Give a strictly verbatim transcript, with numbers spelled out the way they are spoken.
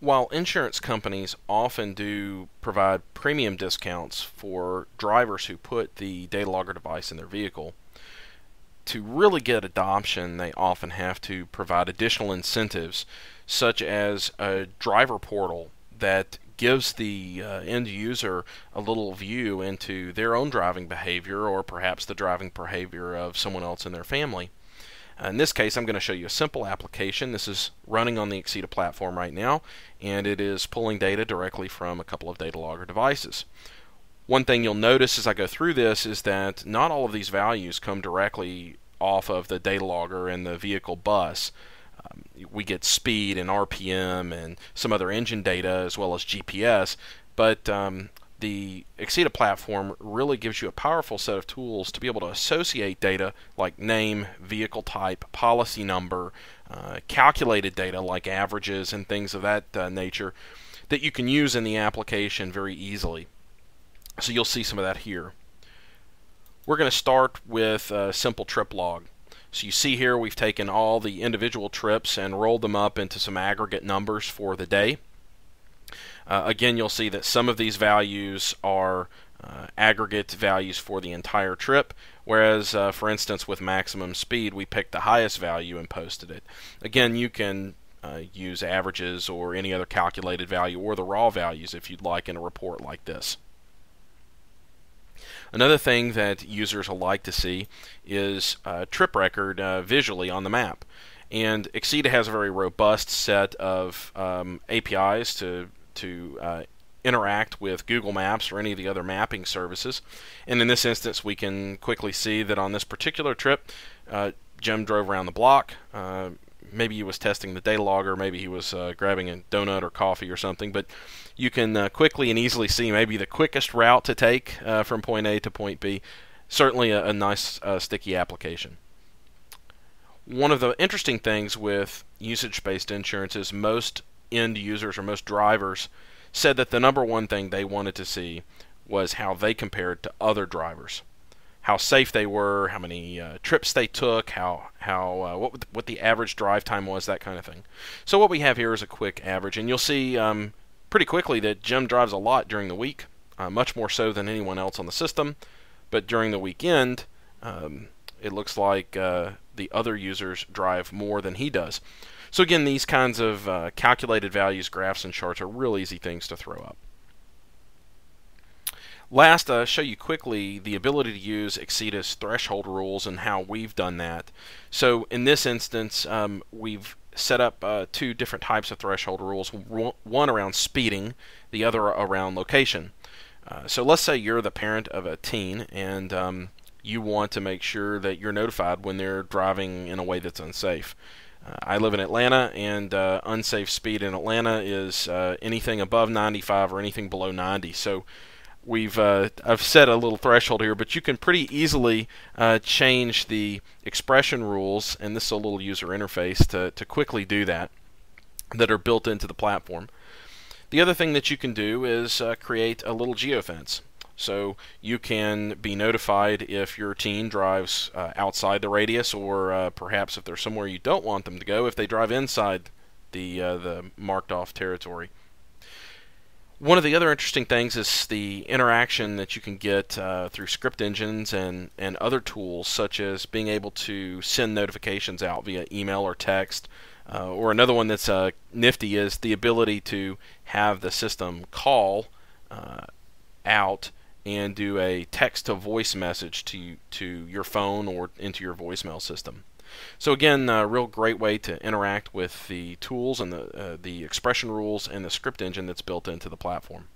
While insurance companies often do provide premium discounts for drivers who put the data logger device in their vehicle, to really get adoption, they often have to provide additional incentives, such as a driver portal that gives the uh, end user a little view into their own driving behavior, or perhaps the driving behavior of someone else in their family. In this case, I'm going to show you a simple application. This is running on the Axeda platform right now, and it is pulling data directly from a couple of data logger devices. One thing you'll notice as I go through this is that not all of these values come directly off of the data logger and the vehicle bus. Um, we get speed and R P M and some other engine data as well as G P S, but um, the Axeda platform really gives you a powerful set of tools to be able to associate data like name, vehicle type, policy number, uh, calculated data like averages and things of that uh, nature that you can use in the application very easily. So you'll see some of that here. We're going to start with a simple trip log. So you see here we've taken all the individual trips and rolled them up into some aggregate numbers for the day. Uh, again, you'll see that some of these values are uh, aggregate values for the entire trip, whereas, uh, for instance, with maximum speed, we picked the highest value and posted it. Again, you can uh, use averages or any other calculated value or the raw values if you'd like in a report like this. Another thing that users will like to see is a trip record uh, visually on the map. And Axeda has a very robust set of um, A P Is to to uh, interact with Google Maps or any of the other mapping services. And in this instance, we can quickly see that on this particular trip, uh, Jim drove around the block. Uh, maybe he was testing the data logger, maybe he was uh, grabbing a donut or coffee or something, but you can uh, quickly and easily see maybe the quickest route to take uh, from point A to point B. Certainly a, a nice uh, sticky application. One of the interesting things with usage-based insurance is most end users or most drivers said that the number one thing they wanted to see was how they compared to other drivers, how safe they were, how many uh, trips they took, how how uh, what what the average drive time was, that kind of thing. So what we have here is a quick average, and you'll see um, pretty quickly that Jim drives a lot during the week, uh, much more so than anyone else on the system. But during the weekend, um, it looks like uh, the other users drive more than he does. So again, these kinds of uh, calculated values, graphs, and charts are real easy things to throw up. Last, I'll uh, show you quickly the ability to use Axeda's threshold rules and how we've done that. So in this instance, um, we've set up uh, two different types of threshold rules, one around speeding, the other around location. Uh, so let's say you're the parent of a teen, and um, you want to make sure that you're notified when they're driving in a way that's unsafe. I live in Atlanta, and uh, unsafe speed in Atlanta is uh, anything above ninety-five or anything below ninety. So we've uh, I've set a little threshold here, but you can pretty easily uh, change the expression rules, and this is a little user interface to, to quickly do that, that are built into the platform. The other thing that you can do is uh, create a little geofence. So you can be notified if your teen drives uh, outside the radius, or uh, perhaps if they're somewhere you don't want them to go, if they drive inside the, uh, the marked off territory. One of the other interesting things is the interaction that you can get uh, through script engines and, and other tools, such as being able to send notifications out via email or text. Uh, or another one that's uh, nifty is the ability to have the system call uh, out and do a text-to-voice message to, to your phone or into your voicemail system. So again, a real great way to interact with the tools and the, uh, the expression rules and the script engine that's built into the platform.